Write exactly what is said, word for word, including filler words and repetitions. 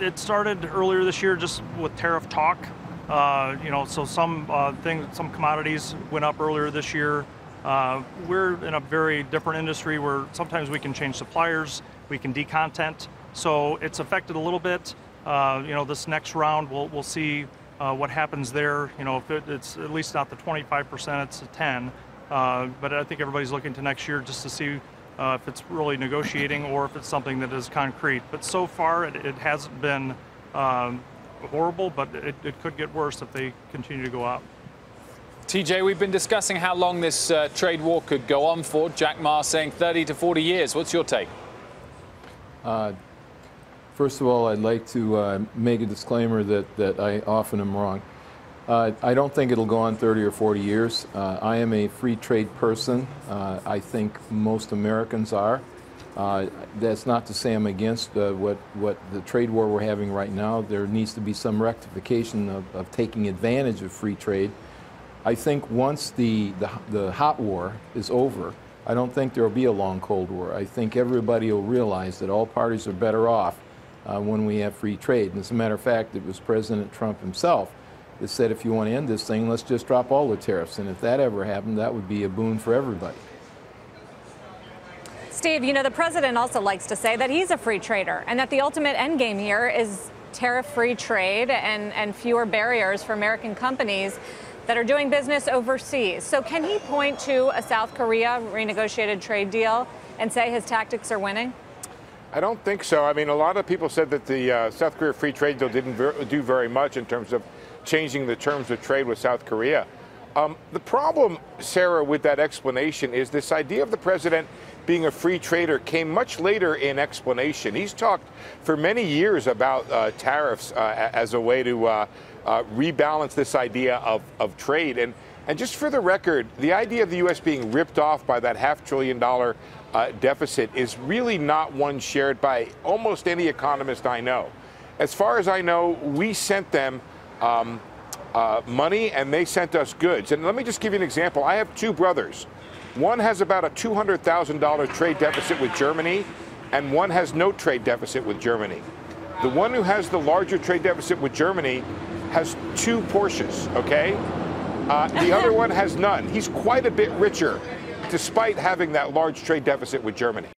It started earlier this year just with tariff talk. Uh, you know, so some uh, things, some commodities went up earlier this year. Uh, we're in a very different industry where sometimes we can change suppliers, we can decontent. So it's affected a little bit. Uh, you know, this next round, we'll, we'll see uh, what happens there. You know, if it, it's at least not the twenty-five percent, it's a ten. Uh, but I think everybody's looking to next year just to see uh, if it's really negotiating or if it's something that is concrete. But so far, it, it hasn't been um, horrible, but it, it could get worse if they continue to go up. T J, we've been discussing how long this uh, trade war could go on for. Jack Ma saying thirty to forty years. What's your take? Uh, first of all, I'd like to uh, make a disclaimer that, that I often am wrong. Uh, I don't think it'll go on thirty or forty years. Uh, I am a free trade person. Uh, I think most Americans are. Uh, that's not to say I'm against uh, what, what the trade war we're having right now. There needs to be some rectification of, of taking advantage of free trade. I think once the, the, the hot war is over, I don't think there will be a long Cold War. I think everybody will realize that all parties are better off uh, when we have free trade. And as a matter of fact, it was President Trump himself that said, if you want to end this thing, let's just drop all the tariffs. And if that ever happened, that would be a boon for everybody. Steve, you know, the president also likes to say that he's a free trader and that the ultimate end game here is tariff-free trade and, and fewer barriers for American companies that are doing business overseas. So can he point to a South Korea renegotiated trade deal and say his tactics are winning? I don't think so. I mean, a lot of people said that the uh, South Korea free trade deal didn't ver do very much in terms of changing the terms of trade with South Korea. Um, the problem, Sarah, with that explanation is this idea of the president being a free trader came much later in explanation. He's talked for many years about uh, tariffs uh, as a way to uh, Uh, rebalance this idea of, of trade. And, and just for the record, the idea of the U S being ripped off by that half trillion dollar uh, deficit is really not one shared by almost any economist I know. As far as I know, we sent them um, uh, money and they sent us goods. And let me just give you an example. I have two brothers. One has about a two hundred thousand dollar trade deficit with Germany, and one has no trade deficit with Germany. The one who has the larger trade deficit with Germany has two Porsches, okay? Uh, the other one has none. He's quite a bit richer, despite having that large trade deficit with Germany.